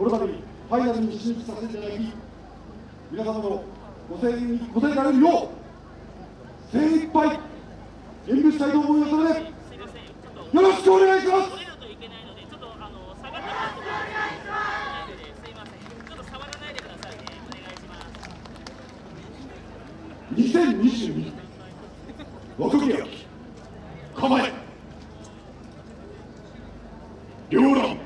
この度ファイナルに進出させていただき、皆様のご声援に応えられるよう精一杯演舞したいと思いますので、よろしくお願いします。2022若きや構え両論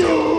you